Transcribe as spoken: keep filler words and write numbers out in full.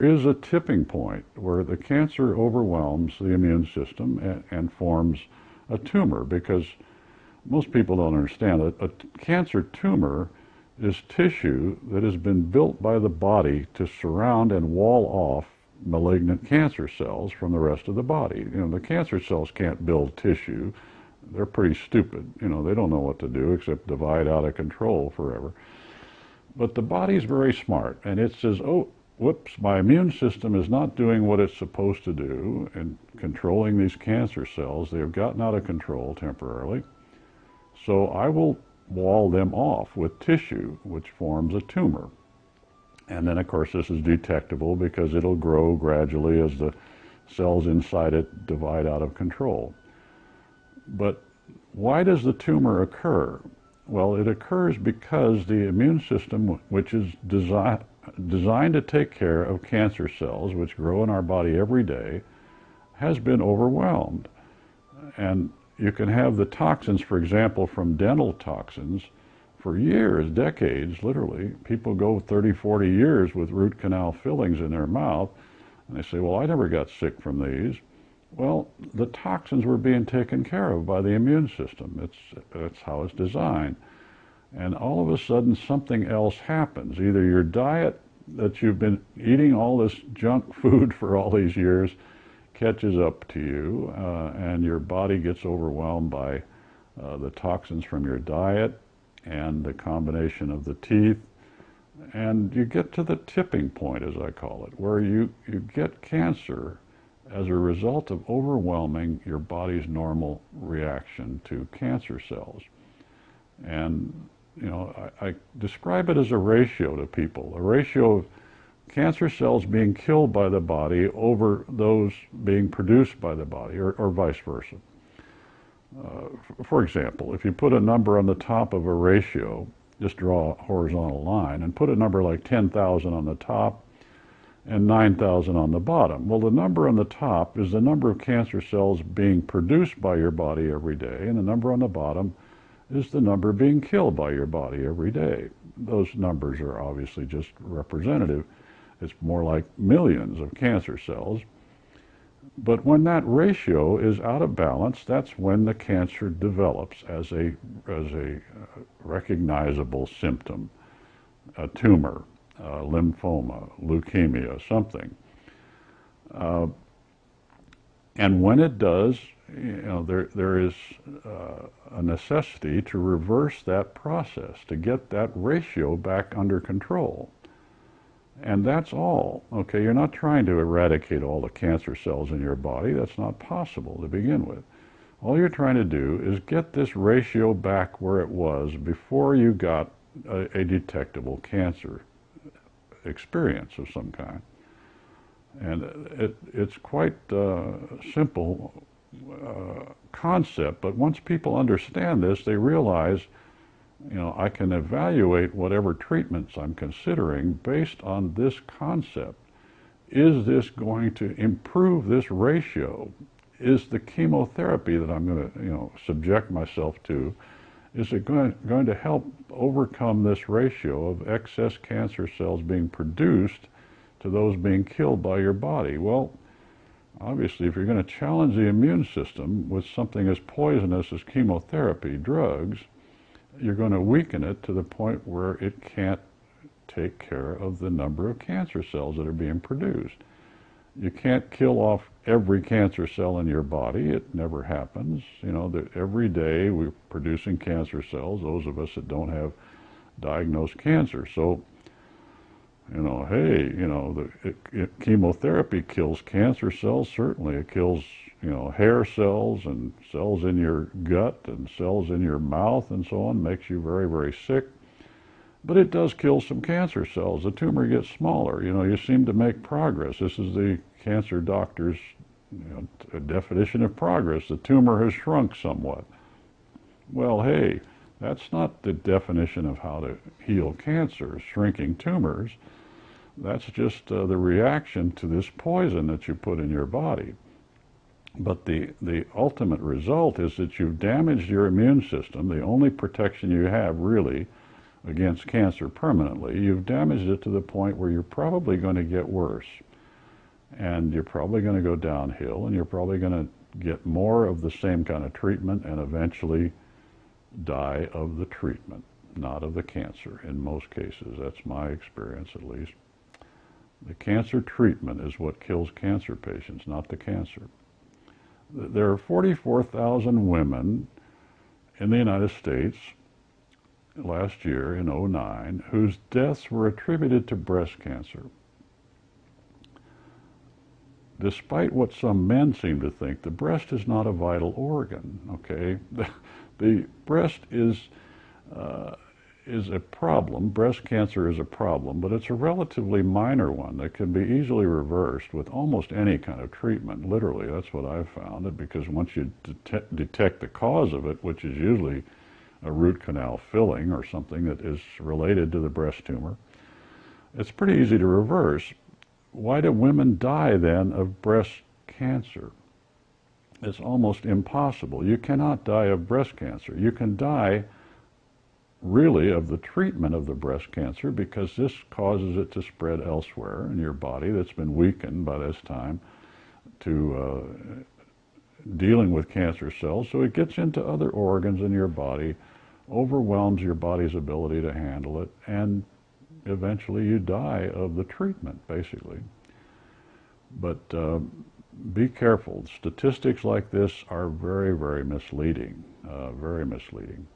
is a tipping point where the cancer overwhelms the immune system and, and forms a tumor, because most people don't understand it. A cancer tumor is tissue that has been built by the body to surround and wall off malignant cancer cells from the rest of the body. You know, the cancer cells can't build tissue. They're pretty stupid. You know, they don't know what to do except divide out of control forever. But the body's very smart, and it says, oh, whoops, my immune system is not doing what it's supposed to do and controlling these cancer cells. They've gotten out of control temporarily. So I will wall them off with tissue, which forms a tumor. And then, of course, this is detectable because it'll grow gradually as the cells inside it divide out of control. But why does the tumor occur? Well, it occurs because the immune system, which is designed designed to take care of cancer cells, which grow in our body every day, has been overwhelmed. And you can have the toxins, for example, from dental toxins, for years, decades, literally. People go thirty, forty years with root canal fillings in their mouth, and they say, well, I never got sick from these. Well, the toxins were being taken care of by the immune system. It's, it's how it's designed. And all of a sudden, something else happens. Either your diet, that you've been eating all this junk food for all these years, catches up to you, uh, and your body gets overwhelmed by uh, the toxins from your diet and the combination of the teeth. And you get to the tipping point, as I call it, where you, you get cancer as a result of overwhelming your body's normal reaction to cancer cells. And you know, I, I describe it as a ratio to people, a ratio of cancer cells being killed by the body over those being produced by the body, or, or vice versa. Uh, for example, if you put a number on the top of a ratio, just draw a horizontal line, and put a number like ten thousand on the top and nine thousand on the bottom. Well, the number on the top is the number of cancer cells being produced by your body every day, and the number on the bottom is the number being killed by your body every day. Those numbers are obviously just representative. It's more like millions of cancer cells. But when that ratio is out of balance, that's when the cancer develops as a, as a recognizable symptom, a tumor, a lymphoma, leukemia, something. Uh, and when it does, you know, there, there is uh, a necessity to reverse that process, to get that ratio back under control. And that's all. Okay, you're not trying to eradicate all the cancer cells in your body. That's not possible to begin with. All you're trying to do is get this ratio back where it was before you got a, a detectable cancer experience of some kind. And it, it's quite uh, simple Uh, concept, but once people understand this, they realize, you know, I can evaluate whatever treatments I'm considering based on this concept. Is this going to improve this ratio? Is the chemotherapy that I'm going to, you know, subject myself to, is it going, going to help overcome this ratio of excess cancer cells being produced to those being killed by your body? Well, obviously, if you're going to challenge the immune system with something as poisonous as chemotherapy drugs, you're going to weaken it to the point where it can't take care of the number of cancer cells that are being produced. You can't kill off every cancer cell in your body. It never happens. You know, that every day we're producing cancer cells, those of us that don't have diagnosed cancer. So, you know, hey, you know, the it, it, chemotherapy kills cancer cells, certainly. It kills, you know, hair cells and cells in your gut and cells in your mouth and so on, makes you very, very sick. But it does kill some cancer cells. The tumor gets smaller. You know, you seem to make progress. This is the cancer doctor's, you know, definition of progress. The tumor has shrunk somewhat. Well, hey, that's not the definition of how to heal cancer, shrinking tumors. That's just uh, the reaction to this poison that you put in your body. But the, the ultimate result is that you've damaged your immune system, the only protection you have really against cancer permanently. You've damaged it to the point where you're probably going to get worse. and you're probably going to go downhill, and you're probably going to get more of the same kind of treatment and eventually die of the treatment, not of the cancer in most cases. That's my experience, at least. The cancer treatment is what kills cancer patients, not the cancer. There are forty-four thousand women in the United States last year in oh nine whose deaths were attributed to breast cancer. Despite what some men seem to think, the breast is not a vital organ, okay? The, the breast is, uh, is a problem. Breast cancer is a problem, but it's a relatively minor one that can be easily reversed with almost any kind of treatment. Literally, that's what I've found, because once you det- detect the cause of it, which is usually a root canal filling or something that is related to the breast tumor, it's pretty easy to reverse. Why do women die then of breast cancer? It's almost impossible. You cannot die of breast cancer. You can die really of the treatment of the breast cancer, because this causes it to spread elsewhere in your body that's been weakened by this time to uh, dealing with cancer cells. So it gets into other organs in your body, overwhelms your body's ability to handle it, and eventually you die of the treatment, basically. But uh, be careful. Statistics like this are very, very misleading, uh, very misleading.